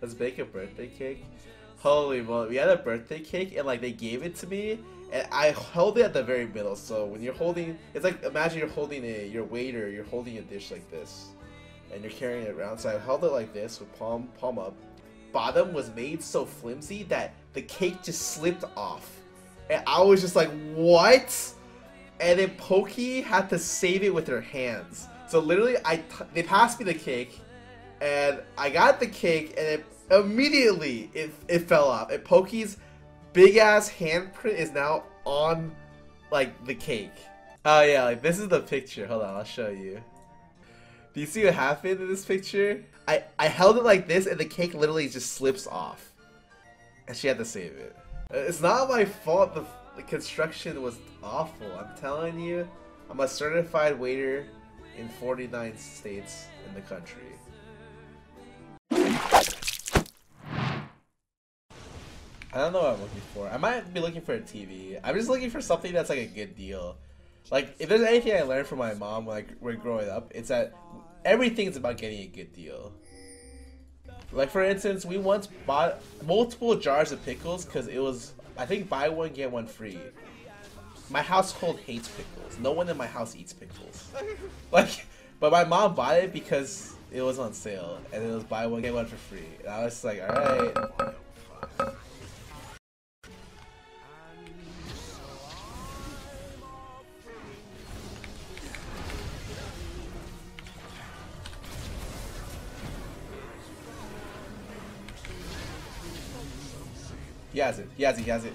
Let's bake a birthday cake. Holy moly, we had a birthday cake and like they gave it to me and I held it at the very middle. So when you're holding, it's like imagine you're holding you're holding a dish like this and you're carrying it around. So I held it like this with palm up. Bottom was made so flimsy that the cake just slipped off. And I was just like, what? And then Poki had to save it with her hands. So literally, they passed me the cake, and I got the cake, and immediately it fell off. And Poki's big-ass handprint is now on, like, the cake. Oh yeah, like, this is the picture. Hold on, I'll show you. Do you see what happened in this picture? I held it like this, and the cake literally just slips off. And she had to save it. It's not my fault the construction was awful. I'm telling you, I'm a certified waiter in 49 states in the country. I don't know what I'm looking for. I might be looking for a TV. I'm just looking for something that's like a good deal. Like, if there's anything I learned from my mom when we're growing up, it's that everything's about getting a good deal. Like, for instance, we once bought multiple jars of pickles because it was, I think, buy one, get one free. My household hates pickles. No one in my house eats pickles. Like, but my mom bought it because it was on sale, and it was buy one, get one for free. And I was like, alright. He has it. He has it. He has it.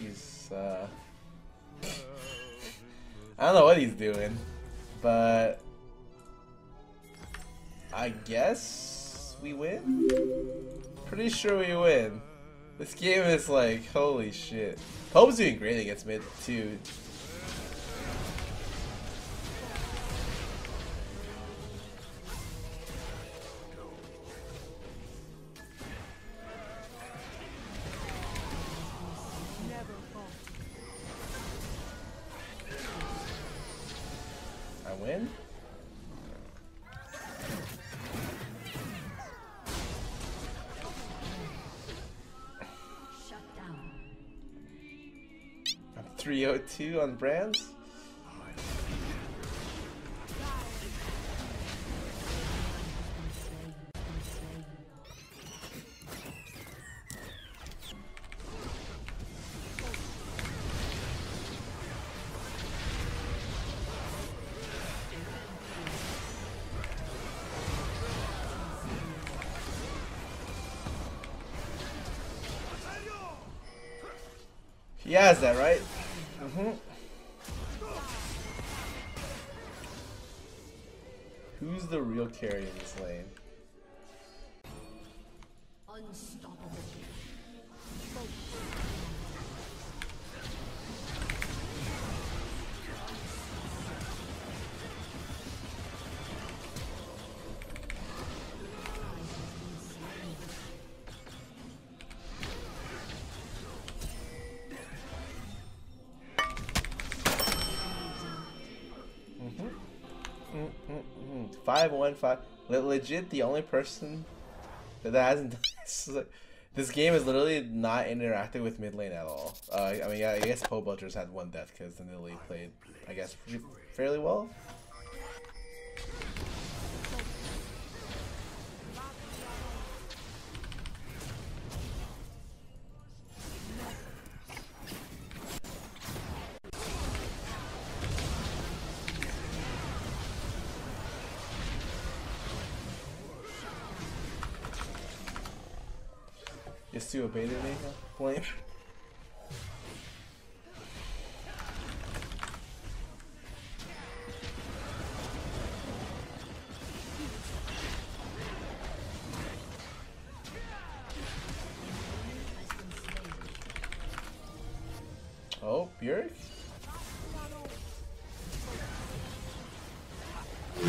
He's I don't know what he's doing, but I guess we win. Pretty sure we win. This game is like, holy shit. Pope's doing great against mid, too. I win? I'm 302 on Brands. Yeah, is that right? Who's the real carry in this lane? Unstoppable. Mm-mm-mm. 5-1-5. Legit, the only person that hasn't done this. This game is literally not interactive with mid lane at all. I mean, I guess Poe Butcher's had one death because the Nilly played, I guess, fairly well. Just to obey their name, blame. Oh, Bjergsen?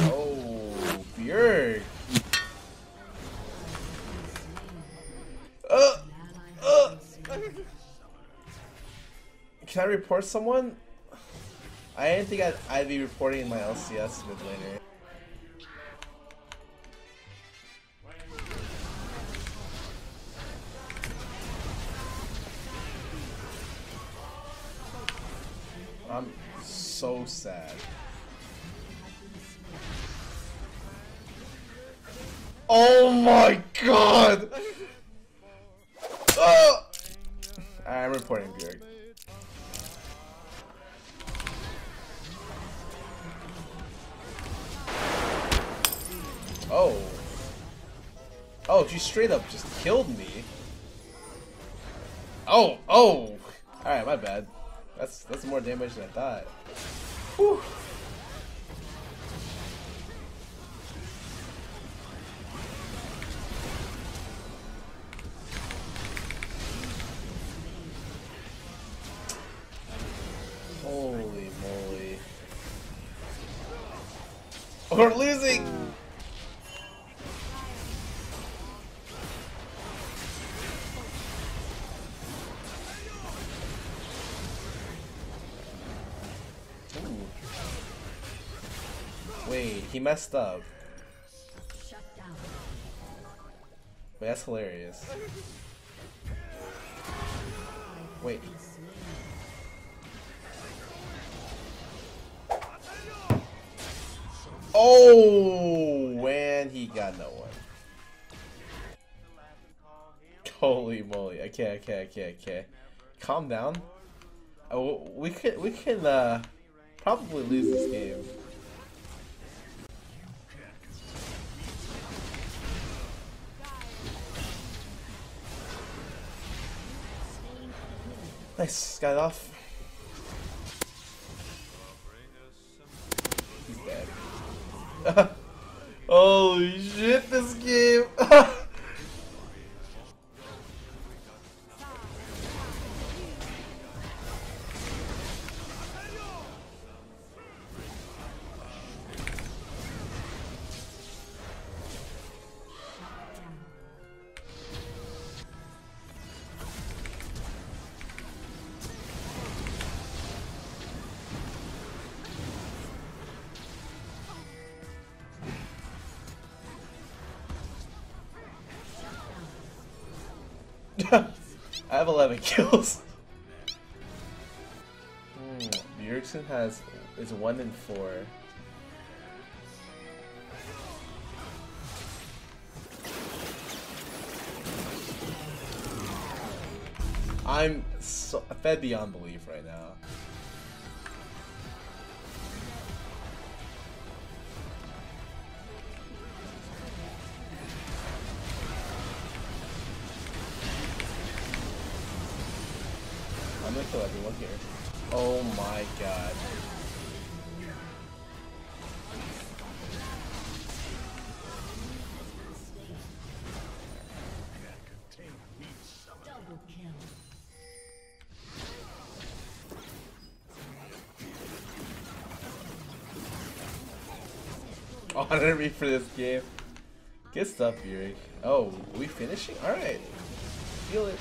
Oh, Bjergsen. Can I report someone? I didn't think I'd be reporting my LCS mid laner. I'm so sad. Oh my god! Oh! Alright, I'm reporting Bjerg. Oh. Oh, she straight up just killed me. Oh, oh! Alright, my bad. That's more damage than I thought. Whew. Holy moly. We're losing! Wait, he messed up. Wait, that's hilarious. Wait. Oh, and he got no one. Holy moly! Okay. Calm down. Oh, we can probably lose this game. Nice, got it off. He's dead. Holy shit, this game! I have 11 kills. Bjergsen is 1 in 4. I'm so fed beyond belief right now. I'm gonna kill everyone here. Oh my god. Honor me for this game. Good stuff, Bjerg. Oh, we finishing? Alright. Feel it.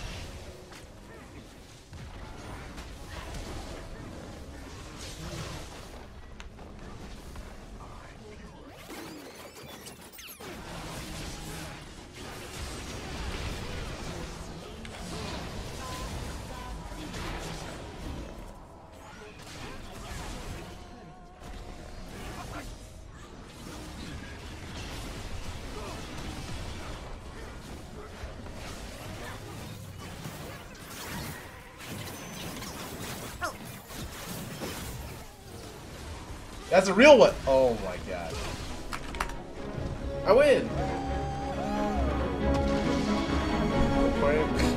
That's a real one! Oh my god. I win!